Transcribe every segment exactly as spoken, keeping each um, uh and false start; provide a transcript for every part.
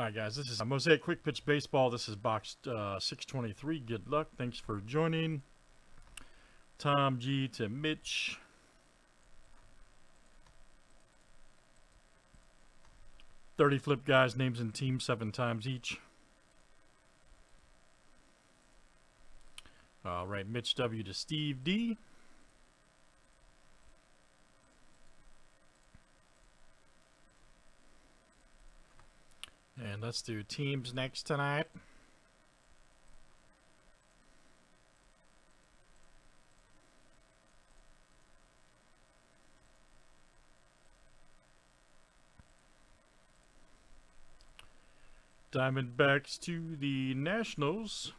All right, guys, this is Mosaic Quick Pitch Baseball. This is box uh, six twenty-three. Good luck. Thanks for joining. Tom G to Mitch. thirty flip guys, names and teams, seven times each. All right, Mitch W to Steve D. And let's do teams next tonight. Diamondbacks to the Nationals.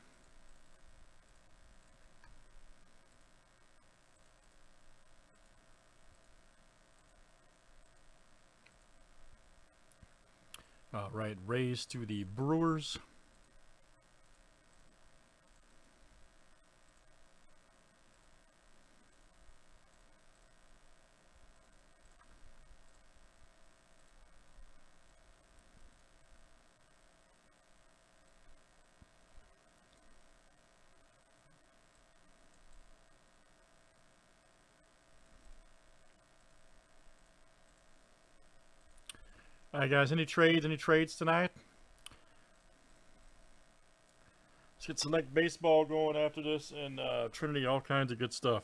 All right, Rays to the Brewers. All right, guys, any trades? Any trades tonight? Let's get Select Baseball going after this, and uh, Trinity, all kinds of good stuff.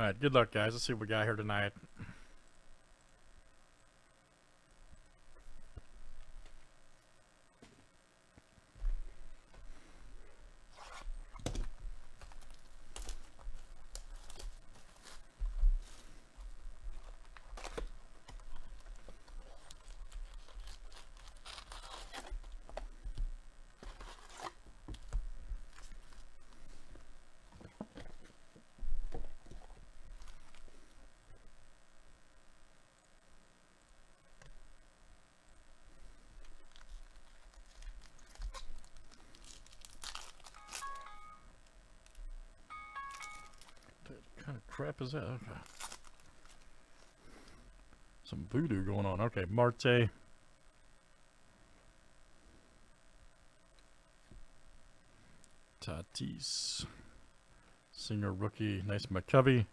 All right, good luck, guys. Let's see what we got here tonight. Crap is that? Okay. Some voodoo going on. Okay, Marte. Tatis. Singer rookie. Nice McCovey.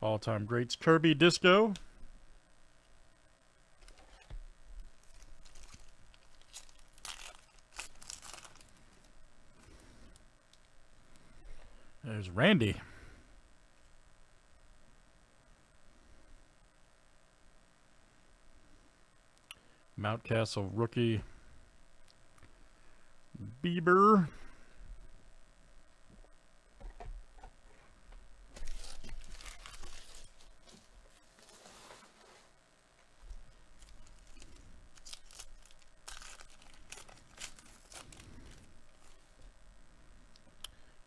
All-time greats. Kirby Disco. There's Randy. Mountcastle rookie. Bieber.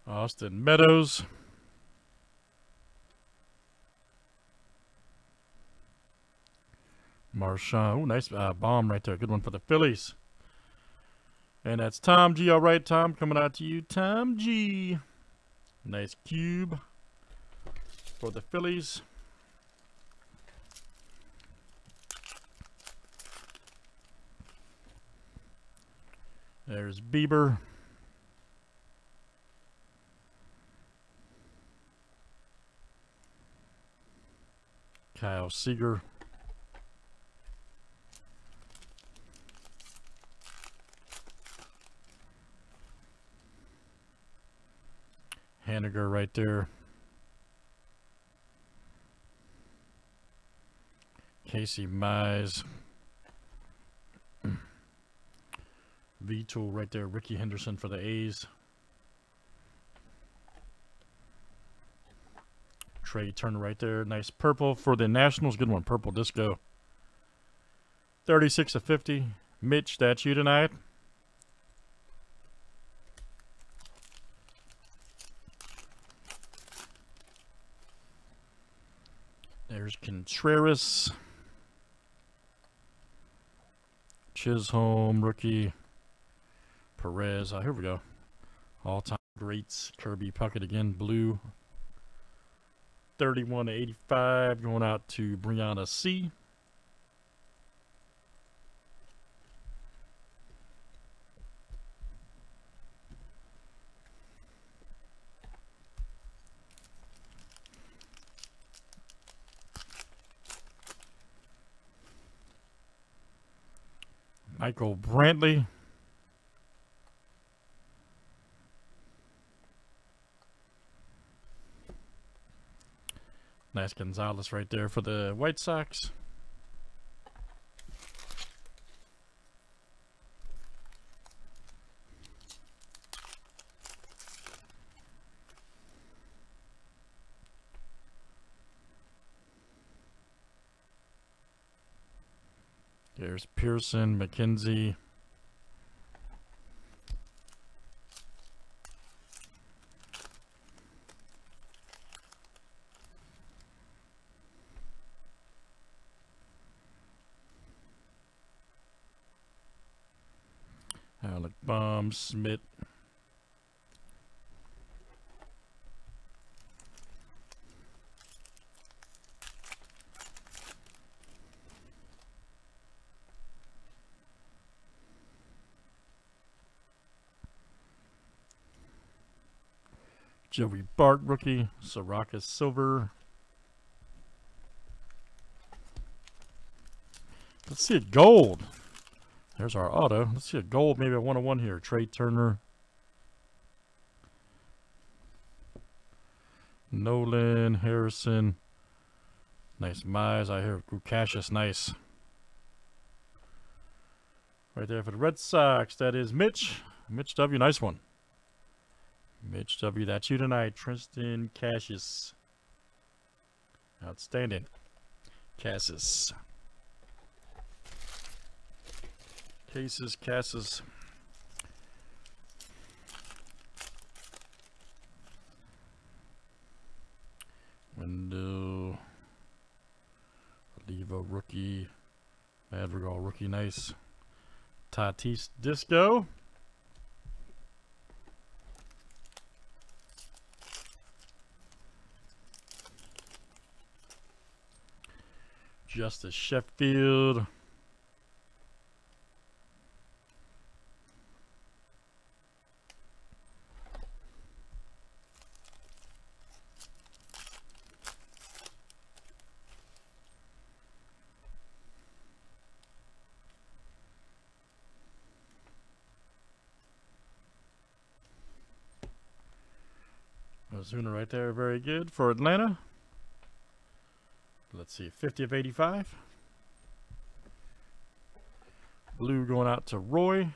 Austin Meadows. Marchand. Oh, nice uh, bomb right there. Good one for the Phillies. And that's Tom G. All right, Tom, coming out to you. Tom G. Nice cube for the Phillies. There's Bieber. Kyle Seager. Haniger right there. Casey Mize. Vitool right there. Ricky Henderson for the A's. Trey Turner right there. Nice purple for the Nationals. Good one. Purple Disco. thirty-six of fifty. Mitch, that's you tonight. There's Contreras. Chisholm, rookie. Perez. Oh, here we go. All-time greats. Kirby Puckett again, blue. thirty-one to eighty-five going out to Brianna C. Michael Brantley. Nice Gonzalez right there for the White Sox. There's Pearson, McKenzie. Alec Baum, Smith. Joey Bart, rookie. Soraka, silver. Let's see it gold. There's our auto. Let's see a gold, maybe a one oh one here. Trey Turner. Nolan, Harrison. Nice Mize. I hear Cassius, nice. Right there for the Red Sox. That is Mitch. Mitch W, nice one. Mitch W, that's you tonight. Tristan Cassius. Outstanding. Cassius. Cases, Casses. Window. Oliva, rookie. Madrigal, rookie, nice. Tatis, Disco. Justice Sheffield. Ozuna right there, very good for Atlanta. Let's see, fifty of eighty-five. Blue going out to Roy.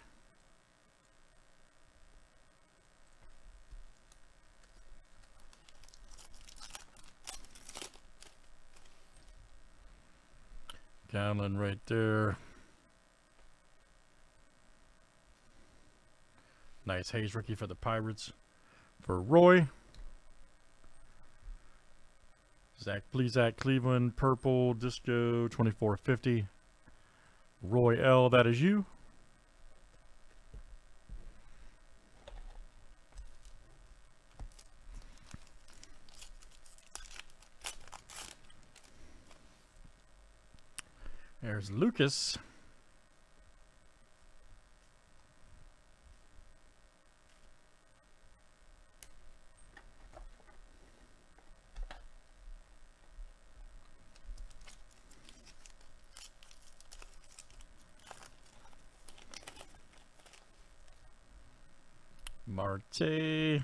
Gownland right there. Nice Hayes rookie for the Pirates for Roy. Zach Plesac, Cleveland, purple, Disco, twenty-four fifty. Roy L, that is you. There's Lucas. Marte.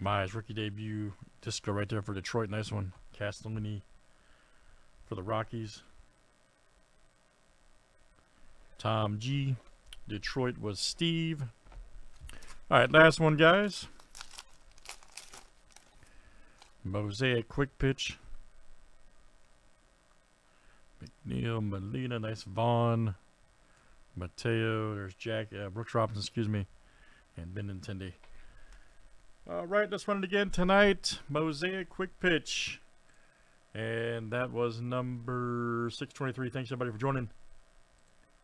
Mize, rookie debut. Disco right there for Detroit. Nice one. Castellini for the Rockies. Tom G. Detroit was Steve. All right, last one, guys. Mosaic Quick Pitch. McNeil, Molina, nice Vaughn. Mateo, there's Jack, uh, Brooks Robinson, excuse me, and Ben Intendi. All right, let's run it again tonight. Mosaic Quick Pitch. And that was number six twenty-three. Thanks, everybody, for joining.